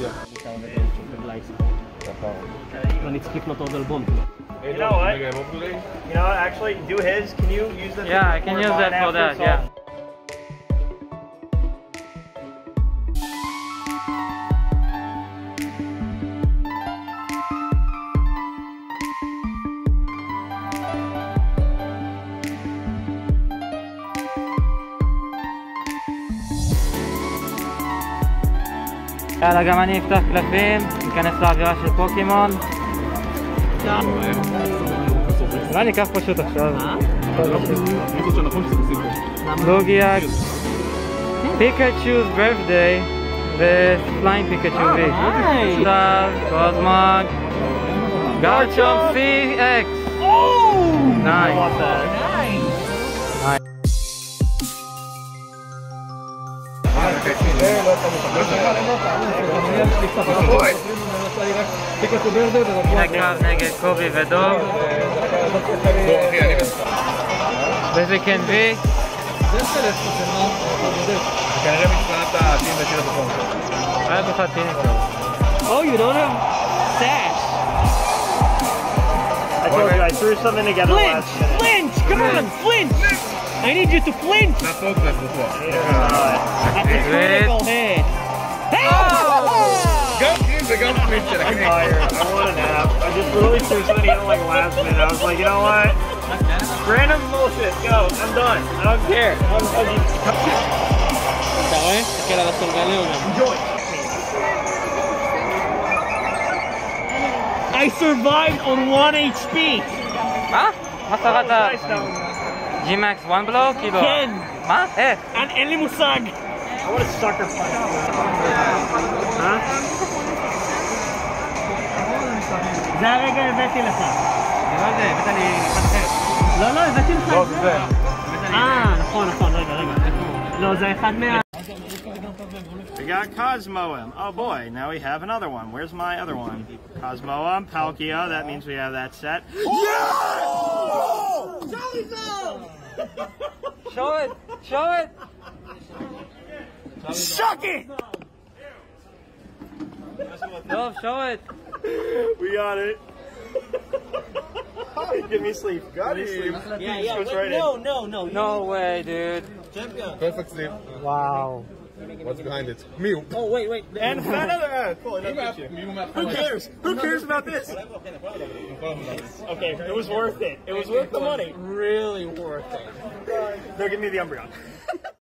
Yeah. And it's click not over bomb. You know what? You know what? Actually, do his. Can you use that? Yeah, I can use that for that. Yeah. יאללה, גם אני אפתח קלפים, ניכנס לאווירה של פוקימון. אולי ניקח פשוט עכשיו. לוגיאק, פיקאצ'ו ברפדיי, ופליין פיקאצ'ו וי. סטאר, קוסמוג, גארצ'ומפ CX. נייס. הנה קרב נגד קובי ודוב וזה כן וי כנראה מתפנת העתים ושיר הדפון היה בך עתים Oh, you don't have sash I told you, I threw something together last minute Flinch! Flinch! Come on! Flinch! I need you to flinch! That's all that before. That's a critical hit. Hey! Go flinch it. I'm tired. I want a nap. I just literally threw something in like last minute. I was like, you know what? Random bullshit. Go. I'm done. I don't care. I'm fucking cut it. Enjoy. I survived on 1 HP. Huh? What's that? GMAX one blow? Kilo? 10! מה? איך? אין לי מושג! I want a sucker punch. מה? זה הרגע הבאתי לך. אני לא יודע, הבאת לי חדכת. לא, לא, הבאתי לך את זה. נכון, נכון, רגע. לא, זה אחד מה... We got Cosmoem. Oh boy, now we have another one. Where's my other one? Cosmoem, Palkia, that means we have that set. Yes! Show it! Show it! Suck it! No, show it! We got it. Give me sleep. Got it. Yeah. Right no way, dude. Champion. Perfect sleep. Wow. What's behind it? Mew. Oh, wait. And another ad. Cool, who cares? Who cares about this? Okay, it was worth it. It was worth the money. Really worth it. No, give me the Umbreon.